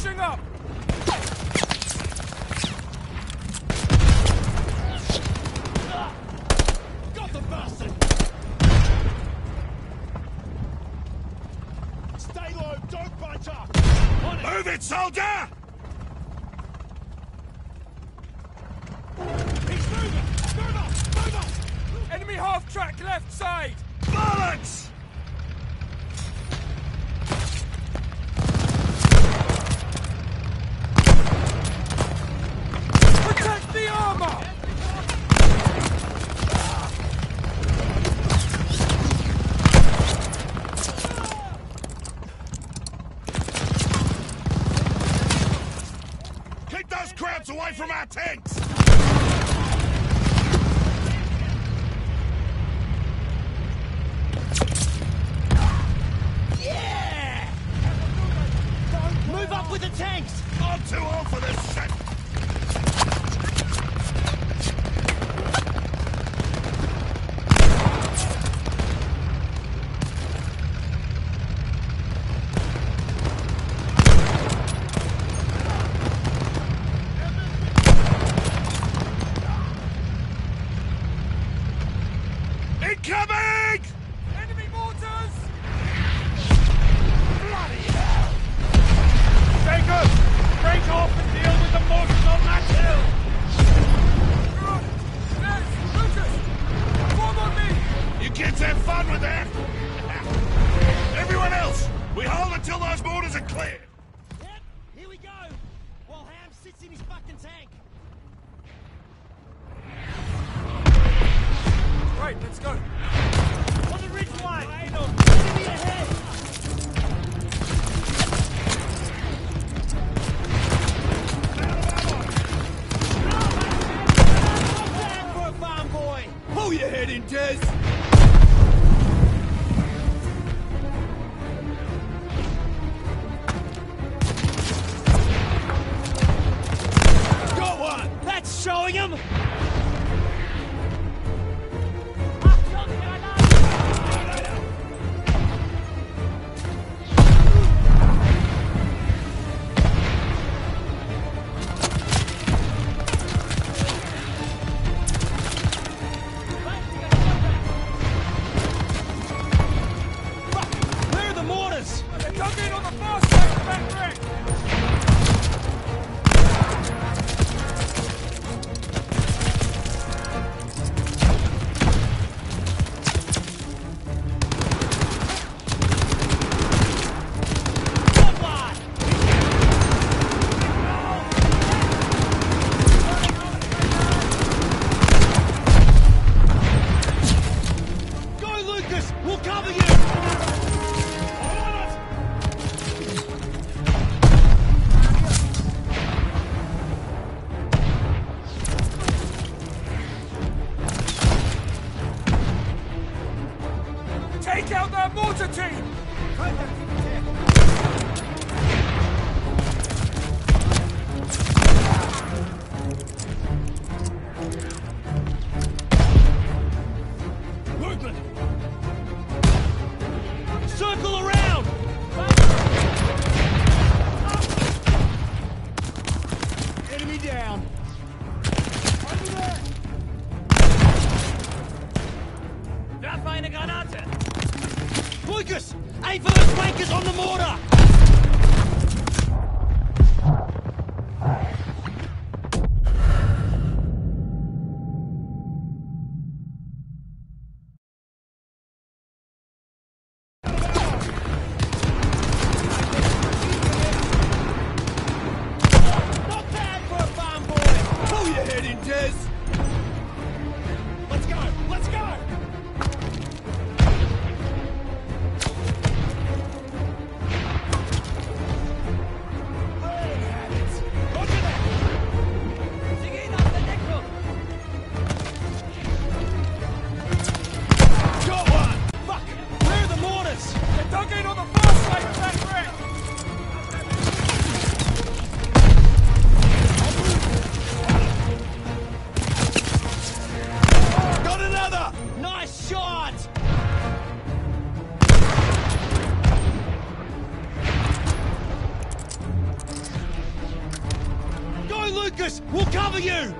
Pushing up! Got the bastard! Stay low, don't bunch up! Move it, soldier! He's moving! Move up! Move up! Enemy half-track left side! Bollocks! Away from our tents! Yeah! Move up with the tanks! I'm too old for this shit! Incoming! Enemy mortars! Bloody hell! Stay good! Break off and deal with the mortars on that hill! Nez, Lucas! Form on me! You kids have fun with that! Everyone else, we hold until those mortars are clear! Yep, here we go! While Ham sits in his fucking tank! Right, let's go. On the ridge line. Enemy ahead. Down for a farm boy. Pull your head in, Des. Got one. That's showing him. Lucas, we'll cover you!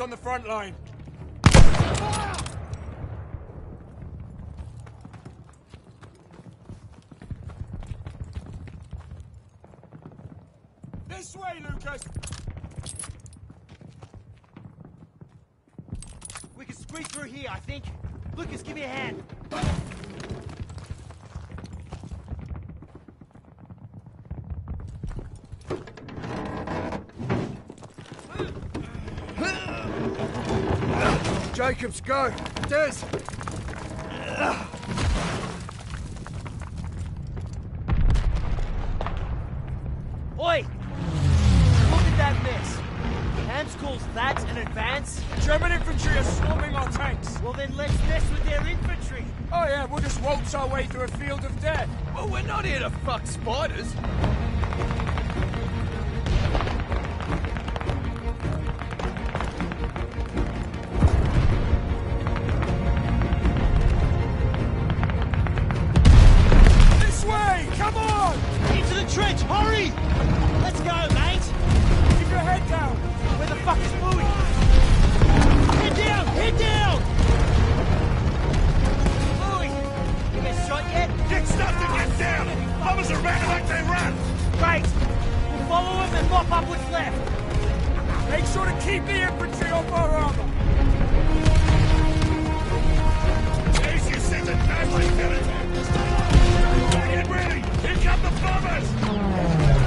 On the front line. Fire! This way, Lucas. We can squeeze through here, I think. Lucas, give me a hand. Jacobs, go! Des! Oi! Look at that mess! Camps calls that an advance? German infantry are swarming our tanks! Well then let's mess with their infantry! Oh yeah, we'll just waltz our way through a field of death! Well, we're not here to fuck spiders! Hurry! Let's go, mate! Keep your head down! Where the fuck Chop up what's left. Make sure to keep the infantry off our armor. Chase, you sent a knife like that. Get ready. Here come the bombers.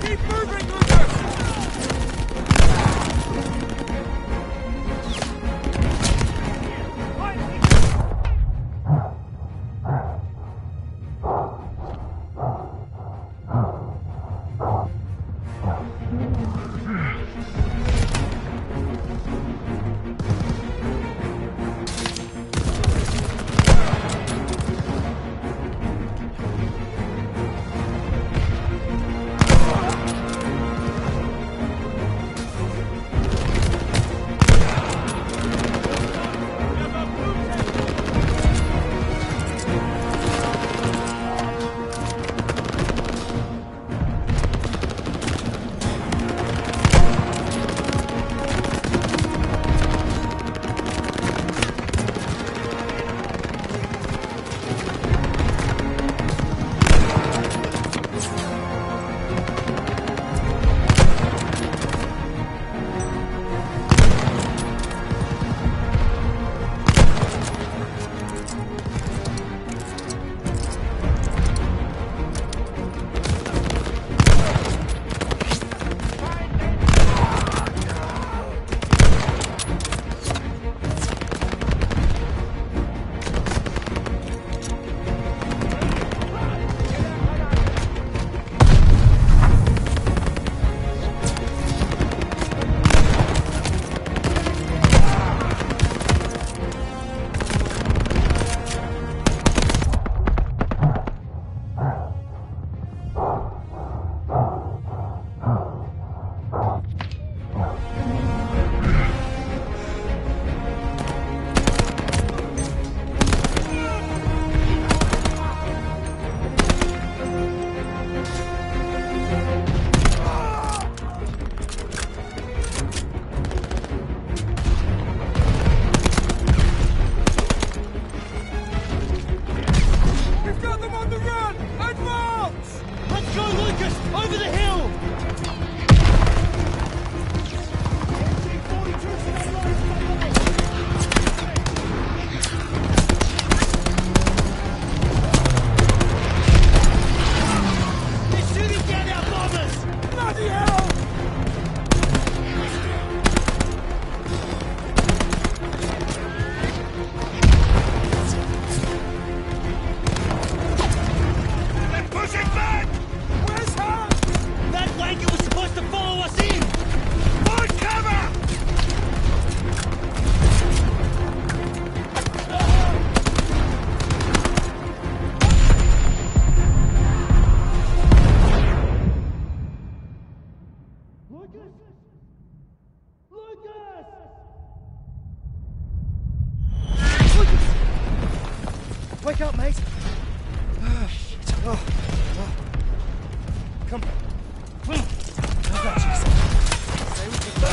Keep moving, Luger! Lucas! Lucas! Wake up, mate! Oh, shit. Oh. Come. I got you, son. Stay with me.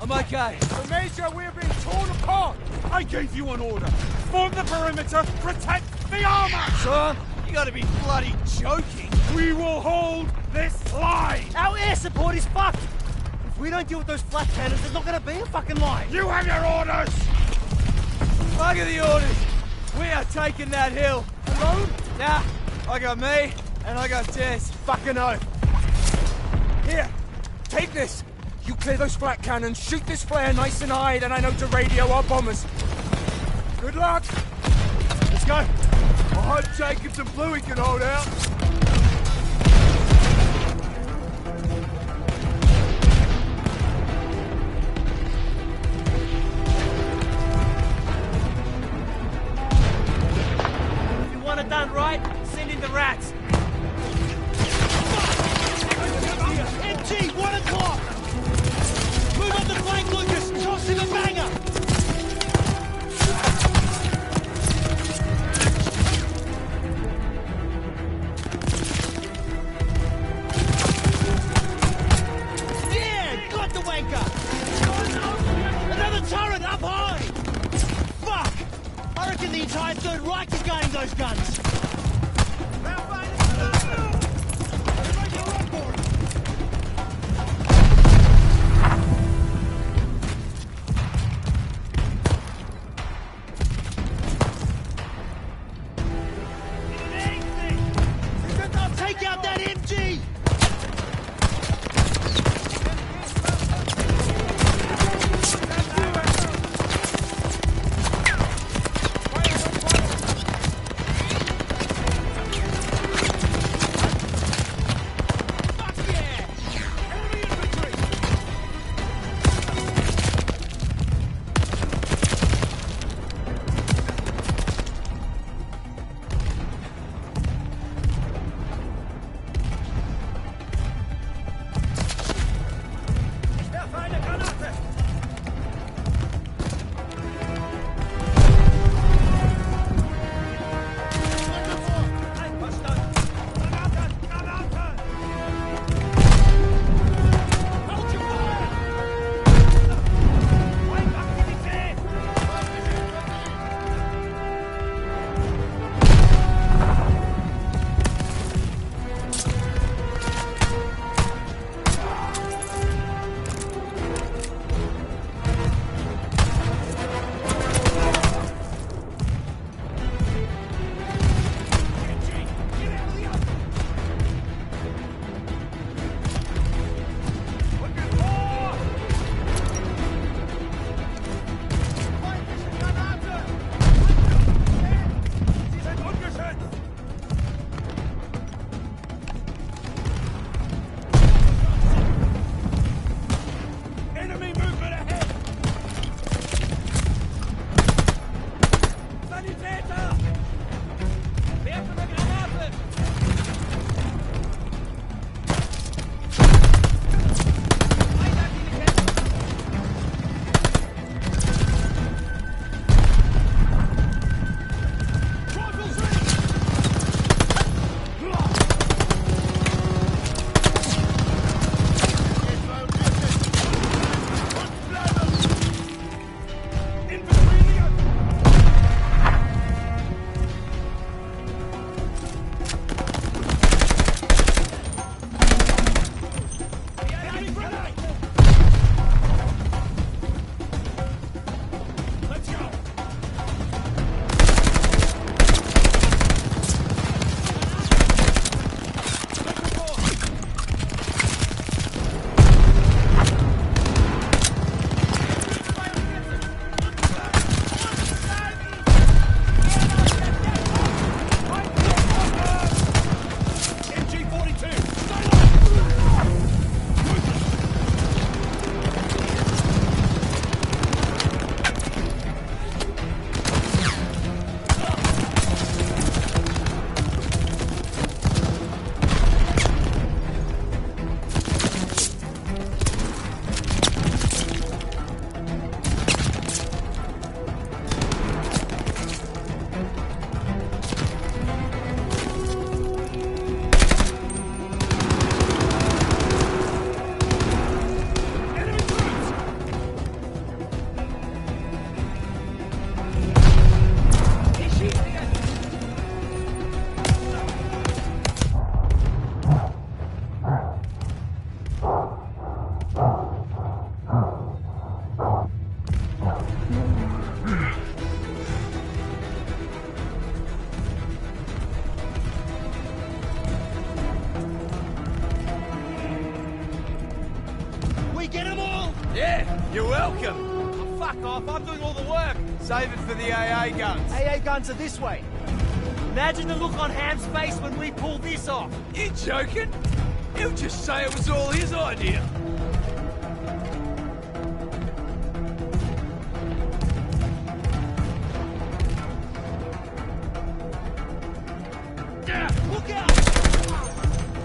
I'm okay. The Major, we're being torn apart. I gave you an order. Form the perimeter, protect the armor. Sir, you gotta be bloody joking. We will hold this line. Our air support is fucked. If we don't deal with those flat cannons, there's not gonna be a fucking line. You have your orders. Look at the orders. We are taking that hill. Alone? Nah, I got me, and I got Tess. Fucking oath. Here, take this. You clear those flat cannons, shoot this flare nice and high, then I know to radio our bombers. Good luck! Let's go! I hope Jacobs and Bluey can hold out. If you want it done right, send in the rats. MG, 1 o'clock! Move up the flank, Lucas! Toss in a banger! Yeah! Got the wanker! Another turret up high! Fuck! I reckon the entire Third Reich is guarding those guns! You're welcome. Oh, fuck off, I'm doing all the work. Save it for the AA guns. AA guns are this way. Imagine the look on Ham's face when we pull this off. You joking? He'll just say it was all his idea. Look out!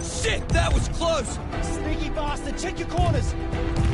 Shit, that was close! Sneaky bastard, check your corners!